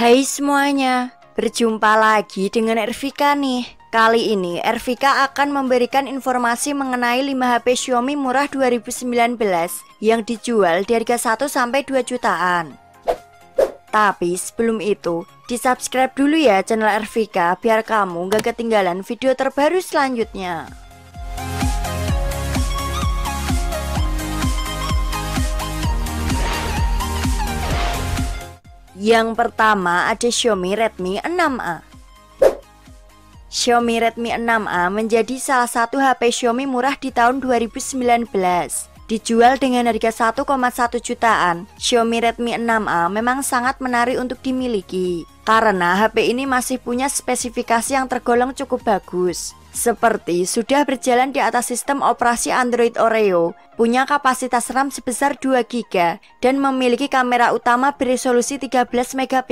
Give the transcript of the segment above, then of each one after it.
Hai semuanya, berjumpa lagi dengan Ervika nih. Kali ini Ervika akan memberikan informasi mengenai 5 HP Xiaomi murah 2019 yang dijual di harga 1 sampai 2 jutaan. Tapi sebelum itu, di-subscribe dulu ya channel Ervika biar kamu gak ketinggalan video terbaru selanjutnya. Yang pertama ada Xiaomi Redmi 6A. Xiaomi Redmi 6A menjadi salah satu HP Xiaomi murah di tahun 2019. Dijual dengan harga 1,1 jutaan, Xiaomi Redmi 6A memang sangat menarik untuk dimiliki karena HP ini masih punya spesifikasi yang tergolong cukup bagus, seperti sudah berjalan di atas sistem operasi Android Oreo, punya kapasitas RAM sebesar 2 GB, dan memiliki kamera utama beresolusi 13 MP.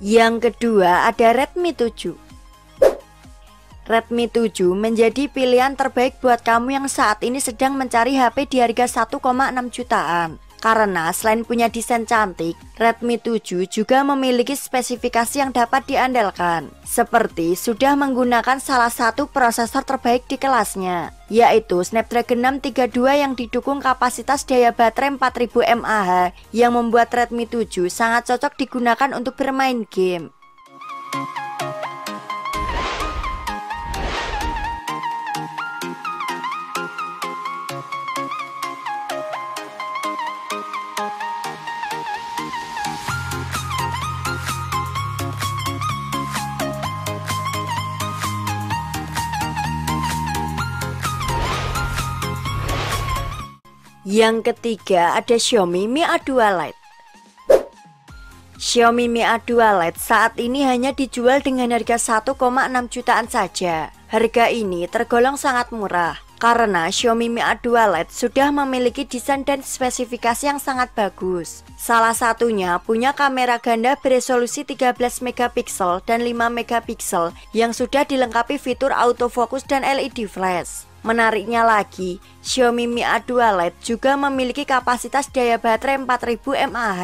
Yang kedua ada Redmi 7. Redmi 7 menjadi pilihan terbaik buat kamu yang saat ini sedang mencari HP di harga 1,6 jutaan. Karena selain punya desain cantik, Redmi 7 juga memiliki spesifikasi yang dapat diandalkan, seperti sudah menggunakan salah satu prosesor terbaik di kelasnya, yaitu Snapdragon 632 yang didukung kapasitas daya baterai 4000 mAh yang membuat Redmi 7 sangat cocok digunakan untuk bermain game. Yang ketiga ada Xiaomi Mi A2 Lite. Xiaomi Mi A2 Lite saat ini hanya dijual dengan harga 1,6 jutaan saja. Harga ini tergolong sangat murah karena Xiaomi Mi A2 Lite sudah memiliki desain dan spesifikasi yang sangat bagus. Salah satunya punya kamera ganda beresolusi 13 MP dan 5 MP yang sudah dilengkapi fitur autofocus dan LED flash. Menariknya lagi, Xiaomi Mi A2 Lite juga memiliki kapasitas daya baterai 4000 mAh.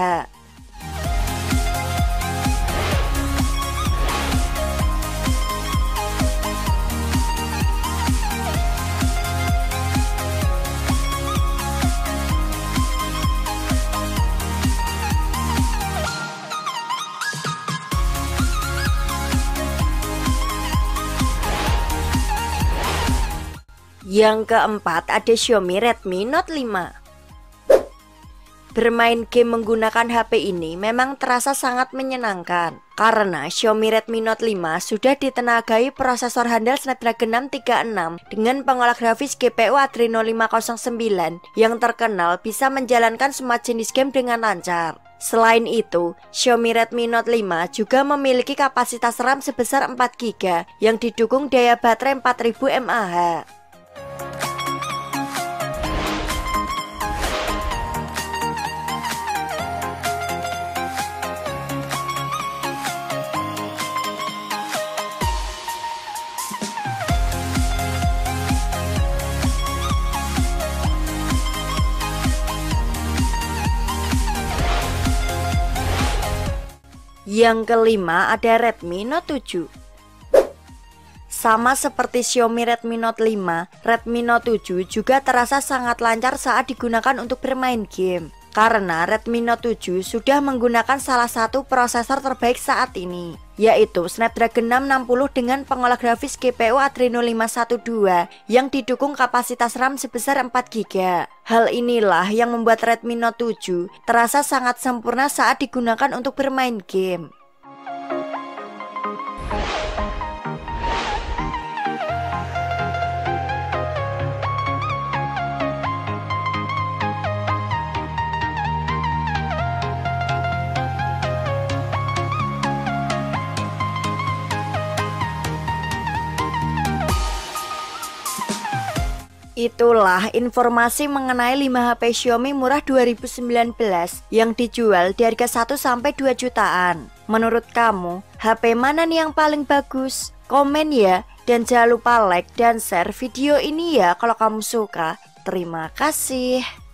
Yang keempat ada Xiaomi Redmi Note 5. Bermain game menggunakan HP ini memang terasa sangat menyenangkan karena Xiaomi Redmi Note 5 sudah ditenagai prosesor handal Snapdragon 636 dengan pengolah grafis GPU Adreno 509 yang terkenal bisa menjalankan semua jenis game dengan lancar. Selain itu, Xiaomi Redmi Note 5 juga memiliki kapasitas RAM sebesar 4 GB yang didukung daya baterai 4000 mAh. Yang kelima ada Redmi Note 7. Sama seperti Xiaomi Redmi Note 5, Redmi Note 7 juga terasa sangat lancar saat digunakan untuk bermain game. Karena Redmi Note 7 sudah menggunakan salah satu prosesor terbaik saat ini, yaitu Snapdragon 660 dengan pengolah grafis GPU Adreno 512 yang didukung kapasitas RAM sebesar 4 GB. Hal inilah yang membuat Redmi Note 7 terasa sangat sempurna saat digunakan untuk bermain game. Itulah informasi mengenai 5 HP Xiaomi murah 2019 yang dijual di harga 1–2 jutaan. Menurut kamu, HP mana nih yang paling bagus? Komen ya, dan jangan lupa like dan share video ini ya kalau kamu suka. Terima kasih.